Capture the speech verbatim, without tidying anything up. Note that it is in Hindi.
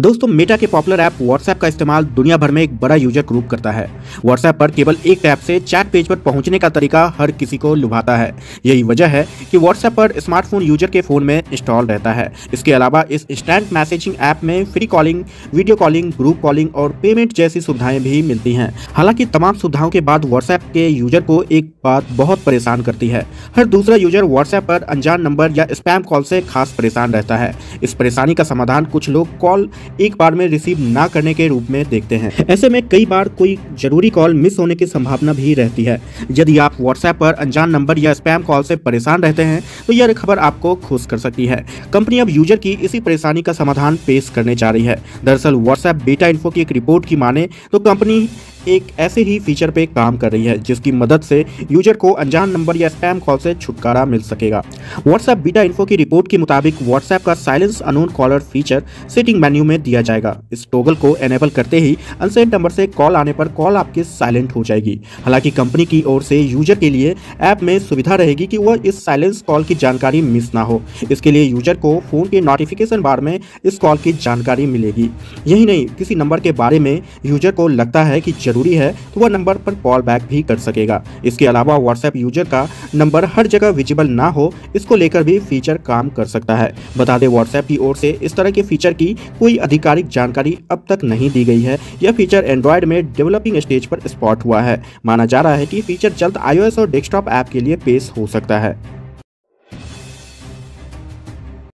दोस्तों मेटा के पॉपुलर ऐप व्हाट्सएप का इस्तेमाल दुनिया भर में एक बड़ा यूजर ग्रुप करता है। व्हाट्सएप पर केवल एक टैप से चैट पेज पर पहुंचने का तरीका हर किसी को लुभाता है। यही वजह है कि व्हाट्सएप पर स्मार्टफोन यूजर के फ़ोन में इंस्टॉल रहता है। इसके अलावा इस इंस्टेंट मैसेजिंग ऐप में free calling, video calling, group calling और पेमेंट जैसी सुविधाएँ भी मिलती हैं। हालांकि तमाम सुविधाओं के बाद व्हाट्सएप के यूजर को एक बात बहुत परेशान करती है, हर दूसरा यूजर व्हाट्सएप पर अनजान नंबर या स्पैम कॉल से खास परेशान रहता है। इस परेशानी का समाधान कुछ लोग कॉल एक बार में रिसीव ना करने के रूप में देखते हैं। ऐसे में कई बार कोई जरूरी कॉल मिस होने की संभावना भी रहती है। यदि आप व्हाट्सएप पर अनजान नंबर या स्पैम कॉल से परेशान रहते हैं तो यह खबर आपको खुश कर सकती है। कंपनी अब यूजर की इसी परेशानी का समाधान पेश करने जा रही है। दरअसल व्हाट्सएप बेटा इन्फो की एक रिपोर्ट की माने तो कंपनी एक ऐसे ही फीचर पे काम कर रही है जिसकी मदद से यूजर को अनजान नंबर या स्पैम कॉल से छुटकारा मिल सकेगा। व्हाट्सएप बीटा इन्फो की रिपोर्ट के मुताबिक व्हाट्सएप का silence unknown caller feature setting menu में दिया जाएगा। इस टॉगल को एनेबल करते ही अनसेंट नंबर से कॉल आने पर कॉल आपके साइलेंट हो जाएगी। हालांकि कंपनी की ओर से यूजर के लिए ऐप में सुविधा रहेगी कि वह इस साइलेंस कॉल की जानकारी मिस ना हो। इसके लिए यूजर को फोन के नोटिफिकेशन बार में इस कॉल की जानकारी मिलेगी। यही नहीं, किसी नंबर के बारे में यूजर को लगता है कि जरूरी है तो वह नंबर पर कॉल बैक भी कर सकेगा। इसके अलावा व्हाट्सएप यूजर का नंबर हर जगह विजिबल ना हो, इसको लेकर भी फीचर काम कर सकता है। बता दें व्हाट्सएप की ओर से इस तरह के फीचर की कोई आधिकारिक जानकारी अब तक नहीं दी गई है। यह फीचर एंड्रॉयड में डेवलपिंग स्टेज पर स्पॉट हुआ है। माना जा रहा है कि फीचर जल्द आईओएस और डेस्कटॉप ऐप के लिए पेश हो सकता है।